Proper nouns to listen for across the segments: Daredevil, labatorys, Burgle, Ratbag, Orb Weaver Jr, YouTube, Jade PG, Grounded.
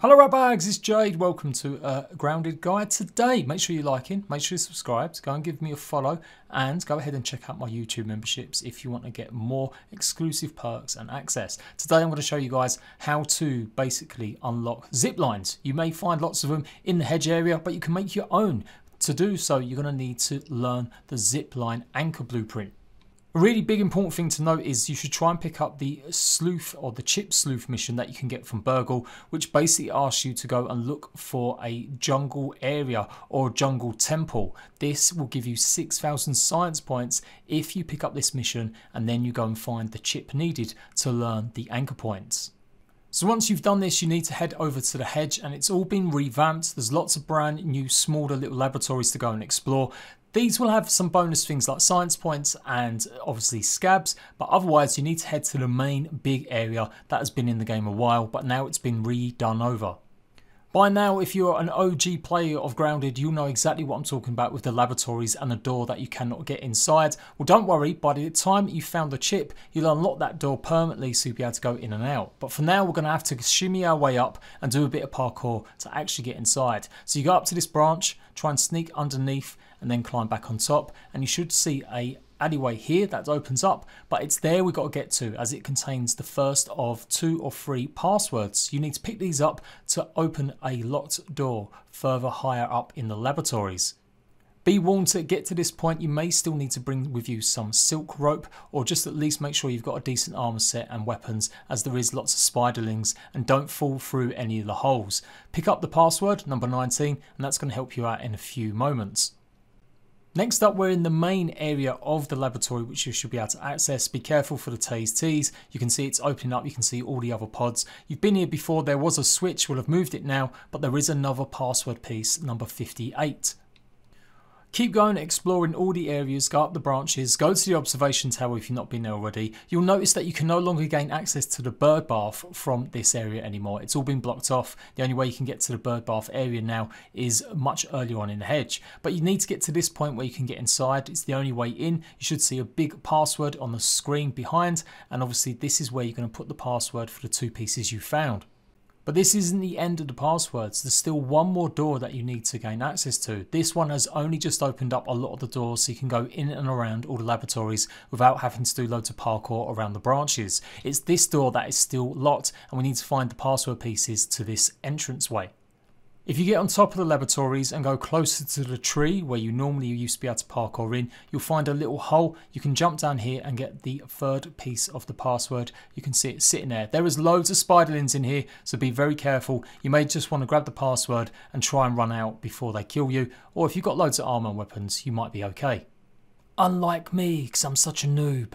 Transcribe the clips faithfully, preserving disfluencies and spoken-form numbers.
Hello ratbags, it's Jade. Welcome to uh, Grounded Guide today. Make sure you're liking, make sure you're subscribed, go and give me a follow, and go ahead and check out my YouTube memberships if you want to get more exclusive perks and access. Today I'm going to show you guys how to basically unlock zip lines. You may find lots of them in the hedge area, but you can make your own. To do so, you're going to need to learn the zip line anchor blueprint. A really big important thing to note is you should try and pick up the sleuth or the chip sleuth mission that you can get from Burgle, which basically asks you to go and look for a jungle area or jungle temple. This will give you six thousand science points if you pick up this mission, and then you go and find the chip needed to learn the anchor points. So once you've done this, you need to head over to the hedge, and it's all been revamped. There's lots of brand new smaller little laboratories to go and explore. These will have some bonus things like science points and obviously scabs, but otherwise you need to head to the main big area that has been in the game a while, but now it's been redone over. By now, if you're an O G player of Grounded, you'll know exactly what I'm talking about with the laboratories and the door that you cannot get inside. Well, don't worry, by the time you found the chip, you'll unlock that door permanently so you'll be able to go in and out. But for now, we're going to have to shimmy our way up and do a bit of parkour to actually get inside. So you go up to this branch, try and sneak underneath, and then climb back on top, and you should see a alleyway here that opens up, but it's there we've got to get to, as it contains the first of two or three passwords. You need to pick these up to open a locked door further higher up in the laboratories. Be warned, to get to this point you may still need to bring with you some silk rope, or just at least make sure you've got a decent armor set and weapons, as there is lots of spiderlings, and don't fall through any of the holes. Pick up the password, number nineteen, and that's going to help you out in a few moments. Next up, we're in the main area of the laboratory, which you should be able to access. Be careful for the T S Ts. You can see it's opening up. You can see all the other pods. You've been here before. There was a switch. We'll have moved it now, but there is another password piece, number fifty-eight. Keep going, exploring all the areas, go up the branches, go to the observation tower if you've not been there already. You'll notice that you can no longer gain access to the bird bath from this area anymore. It's all been blocked off. The only way you can get to the bird bath area now is much earlier on in the hedge. But you need to get to this point where you can get inside. It's the only way in. You should see a big password on the screen behind, and obviously this is where you're going to put the password for the two pieces you found. But this isn't the end of the passwords. There's still one more door that you need to gain access to. This one has only just opened up a lot of the doors, so you can go in and around all the laboratories without having to do loads of parkour around the branches. It's this door that is still locked, and we need to find the password pieces to this entranceway. If you get on top of the laboratories and go closer to the tree where you normally used to be able to parkour in, you'll find a little hole. You can jump down here and get the third piece of the password. You can see it sitting there. There is loads of spiderlings in here, so be very careful. You may just want to grab the password and try and run out before they kill you, or if you've got loads of armor and weapons, you might be okay. Unlike me, because I'm such a noob.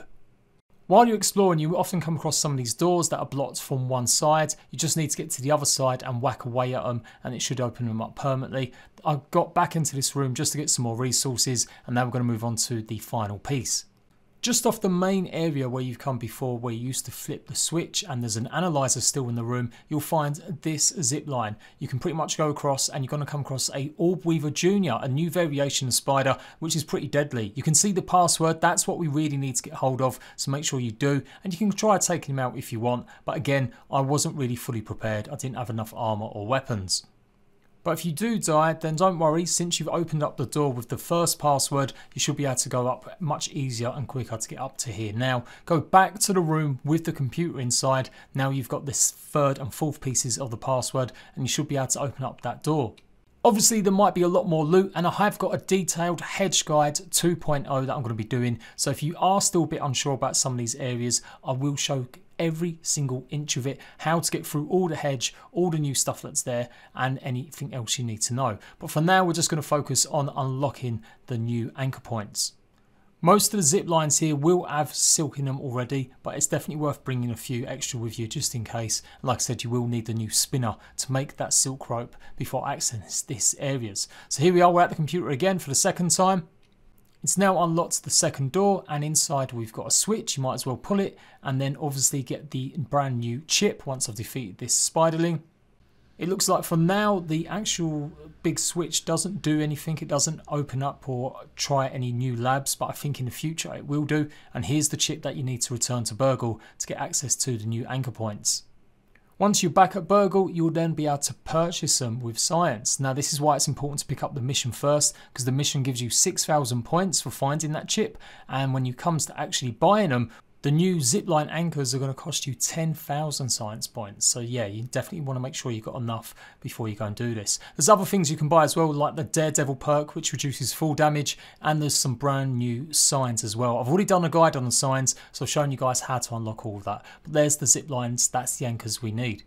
While you're exploring, you often come across some of these doors that are blocked from one side. You just need to get to the other side and whack away at them, and it should open them up permanently. I got back into this room just to get some more resources, and now we're going to move on to the final piece. Just off the main area where you've come before, where you used to flip the switch and there's an analyzer still in the room, you'll find this zip line. You can pretty much go across, and you're going to come across a Orb Weaver Junior, a new variation of spider, which is pretty deadly. You can see the password. That's what we really need to get hold of, so make sure you do, and you can try taking him out if you want, but again, I wasn't really fully prepared. I didn't have enough armor or weapons. But if you do die, then don't worry. Since you've opened up the door with the first password, you should be able to go up much easier and quicker to get up to here. Now, go back to the room with the computer inside. Now you've got this third and fourth pieces of the password, and you should be able to open up that door. Obviously, there might be a lot more loot, and I have got a detailed hedge guide two point oh that I'm going to be doing. So if you are still a bit unsure about some of these areas, I will show every single inch of it, how to get through all the hedge, all the new stuff that's there, and anything else you need to know. But for now, we're just going to focus on unlocking the new anchor points. Most of the zip lines here will have silk in them already, but it's definitely worth bringing a few extra with you just in case. Like I said, you will need the new spinner to make that silk rope before accessing these areas. So here we are, we're at the computer again for the second time. It's now unlocked the second door, and inside we've got a switch. You might as well pull it, and then obviously get the brand new chip once I've defeated this spiderling. It looks like for now the actual big switch doesn't do anything. It doesn't open up or try any new labs, but I think in the future it will do. And here's the chip that you need to return to Burgle to get access to the new anchor points. Once you're back at Burgle, you'll then be able to purchase them with science. Now this is why it's important to pick up the mission first, because the mission gives you six thousand points for finding that chip, and when it comes to actually buying them, the new zipline anchors are going to cost you ten thousand science points. So yeah, you definitely want to make sure you've got enough before you go and do this. There's other things you can buy as well, like the Daredevil perk, which reduces full damage, and there's some brand new signs as well. I've already done a guide on the signs, so I've shown you guys how to unlock all of that. But there's the zip lines, that's the anchors we need.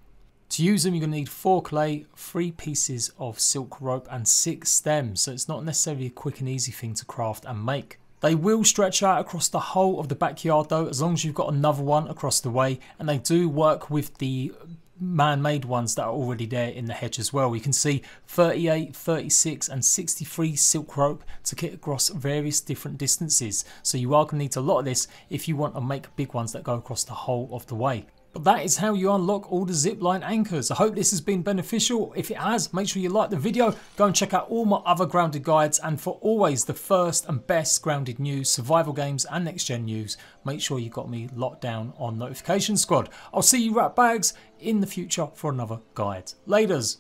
To use them, you're going to need four clay, three pieces of silk rope, and six stems. So it's not necessarily a quick and easy thing to craft and make. They will stretch out across the whole of the backyard though, as long as you've got another one across the way, and they do work with the man-made ones that are already there in the hedge as well. You can see thirty-eight, thirty-six and sixty-three silk rope to get across various different distances, so you are going to need a lot of this if you want to make big ones that go across the whole of the way. But that is how you unlock all the zipline anchors. I hope this has been beneficial. If it has, make sure you like the video. Go and check out all my other Grounded guides. And for always the first and best Grounded news, survival games and next gen news, make sure you got me locked down on Notification Squad. I'll see you rat bags in the future for another guide. Laters.